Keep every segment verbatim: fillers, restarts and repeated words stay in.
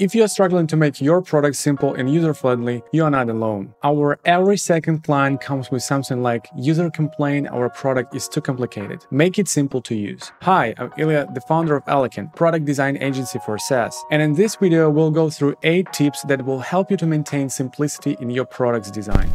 If you are struggling to make your product simple and user-friendly, you are not alone. Our every second client comes with something like user complaint, our product is too complicated. Make it simple to use. Hi, I'm Ilya, the founder of Eleken, product design agency for SaaS. And in this video, we'll go through eight tips that will help you to maintain simplicity in your product's design.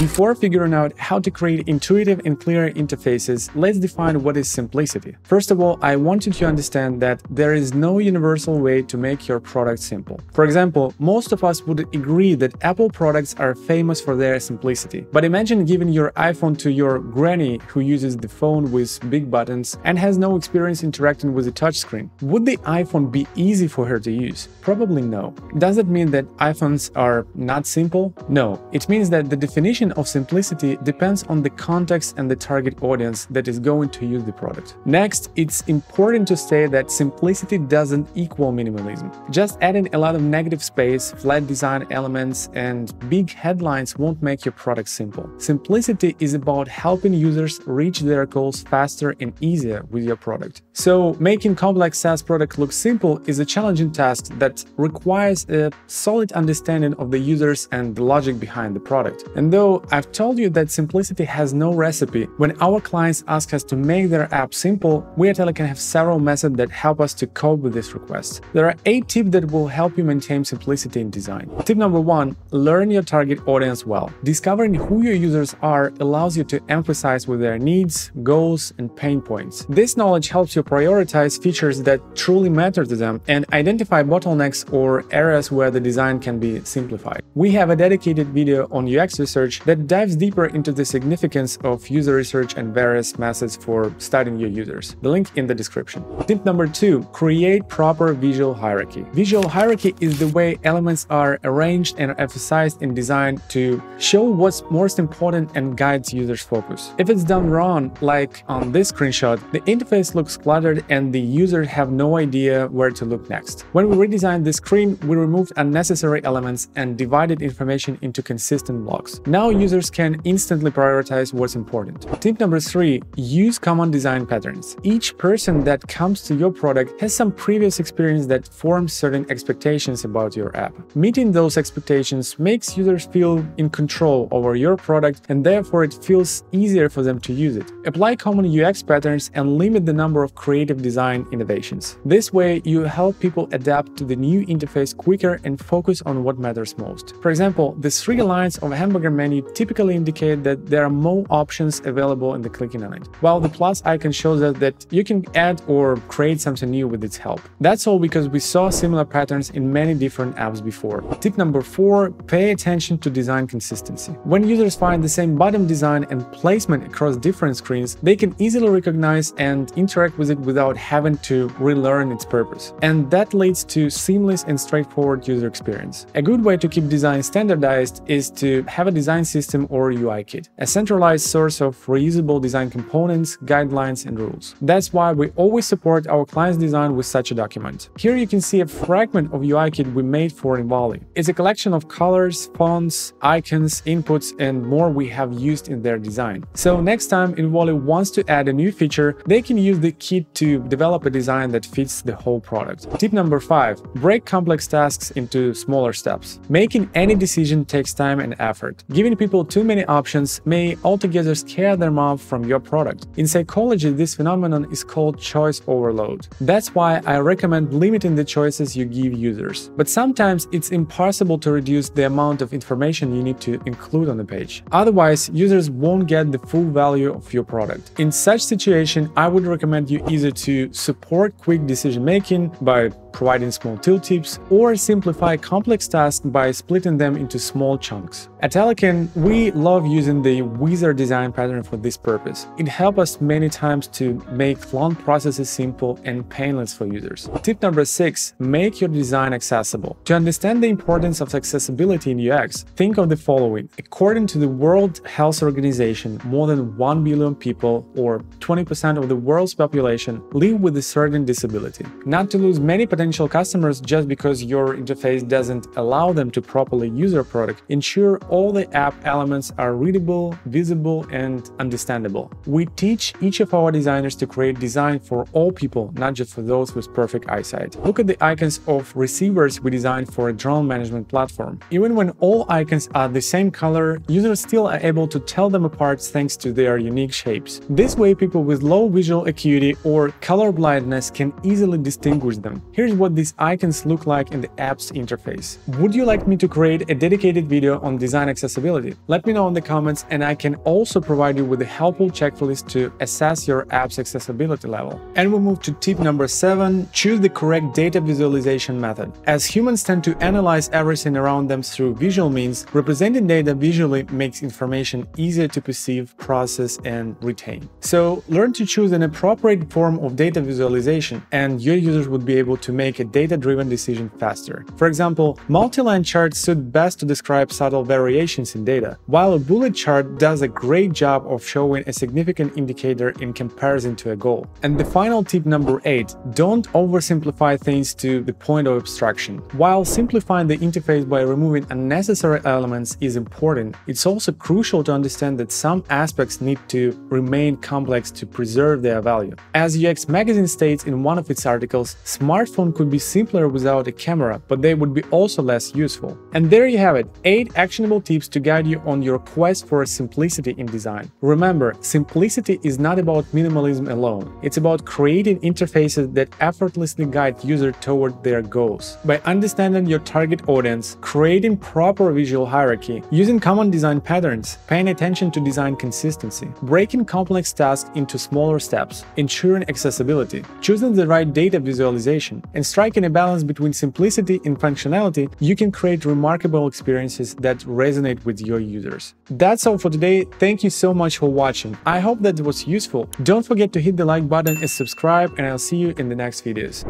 Before figuring out how to create intuitive and clear interfaces, let's define what is simplicity. First of all, I want you to understand that there is no universal way to make your product simple. For example, most of us would agree that Apple products are famous for their simplicity. But imagine giving your iPhone to your granny who uses the phone with big buttons and has no experience interacting with the touchscreen. Would the iPhone be easy for her to use? Probably no. Does it mean that iPhones are not simple? No. It means that the definition of simplicity depends on the context and the target audience that is going to use the product. Next, it's important to say that simplicity doesn't equal minimalism. Just adding a lot of negative space, flat design elements, and big headlines won't make your product simple. Simplicity is about helping users reach their goals faster and easier with your product. So, making complex SaaS product look simple is a challenging task that requires a solid understanding of the users and the logic behind the product. And though I've told you that simplicity has no recipe. When our clients ask us to make their app simple, we at Eleken have several methods that help us to cope with this request. There are eight tips that will help you maintain simplicity in design. Tip number one, learn your target audience well. Discovering who your users are allows you to emphasize with their needs, goals, and pain points. This knowledge helps you prioritize features that truly matter to them and identify bottlenecks or areas where the design can be simplified. We have a dedicated video on U X research that dives deeper into the significance of user research and various methods for studying your users. The link in the description. Tip number two, create proper visual hierarchy. Visual hierarchy is the way elements are arranged and emphasized in design to show what's most important and guides users' focus. If it's done wrong, like on this screenshot, the interface looks cluttered and the users have no idea where to look next. When we redesigned the screen, we removed unnecessary elements and divided information into consistent blocks. Now users can instantly prioritize what's important. Tip number three, use common design patterns. Each person that comes to your product has some previous experience that forms certain expectations about your app. Meeting those expectations makes users feel in control over your product and therefore it feels easier for them to use it. Apply common U X patterns and limit the number of creative design innovations. This way, you help people adapt to the new interface quicker and focus on what matters most. For example, the three lines of a hamburger menu typically indicate that there are more options available in the clicking on it, while the plus icon shows us that you can add or create something new with its help. That's all because we saw similar patterns in many different apps before. Tip number four, pay attention to design consistency. When users find the same bottom design and placement across different screens, they can easily recognize and interact with it without having to relearn its purpose. And that leads to seamless and straightforward user experience. A good way to keep design standardized is to have a design system or U I kit, a centralized source of reusable design components, guidelines, and rules. That's why we always support our clients' design with such a document. Here you can see a fragment of U I kit we made for Invali. It's a collection of colors, fonts, icons, inputs, and more we have used in their design. So next time Invali wants to add a new feature, they can use the kit to develop a design that fits the whole product. Tip number five, break complex tasks into smaller steps. Making any decision takes time and effort. Giving people too many options may altogether scare them off from your product. In psychology, this phenomenon is called choice overload. That's why I recommend limiting the choices you give users. But sometimes it's impossible to reduce the amount of information you need to include on the page. Otherwise, users won't get the full value of your product. In such situation, I would recommend you either to support quick decision-making by providing small tool tips, or simplify complex tasks by splitting them into small chunks. At Eleken, we love using the wizard design pattern for this purpose. It helped us many times to make long processes simple and painless for users. Tip number six, make your design accessible. To understand the importance of accessibility in U X, think of the following. According to the World Health Organization, more than one billion people, or twenty percent of the world's population, live with a certain disability. Not to lose many potential potential customers just because your interface doesn't allow them to properly use your product, ensure all the app elements are readable, visible, and understandable. We teach each of our designers to create design for all people, not just for those with perfect eyesight. Look at the icons of receivers we designed for a drone management platform. Even when all icons are the same color, users still are able to tell them apart thanks to their unique shapes. This way, people with low visual acuity or color blindness can easily distinguish them. Here's what these icons look like in the app's interface. Would you like me to create a dedicated video on design accessibility? Let me know in the comments, and I can also provide you with a helpful checklist to assess your app's accessibility level. And we move to tip number seven, choose the correct data visualization method. As humans tend to analyze everything around them through visual means, representing data visually makes information easier to perceive, process, and retain. So learn to choose an appropriate form of data visualization, and your users would be able to make a data-driven decision faster. For example, multi-line charts suit best to describe subtle variations in data, while a bullet chart does a great job of showing a significant indicator in comparison to a goal. And the final tip number eight, don't oversimplify things to the point of abstraction. While simplifying the interface by removing unnecessary elements is important, it's also crucial to understand that some aspects need to remain complex to preserve their value. As U X Magazine states in one of its articles, smartphone could be simpler without a camera, but they would be also less useful. And there you have it, eight actionable tips to guide you on your quest for simplicity in design. Remember, simplicity is not about minimalism alone. It's about creating interfaces that effortlessly guide users toward their goals. By understanding your target audience, creating proper visual hierarchy, using common design patterns, paying attention to design consistency, breaking complex tasks into smaller steps, ensuring accessibility, choosing the right data visualization, and striking a balance between simplicity and functionality, you can create remarkable experiences that resonate with your users. That's all for today. Thank you so much for watching. I hope that it was useful. Don't forget to hit the like button and subscribe, and I'll see you in the next videos.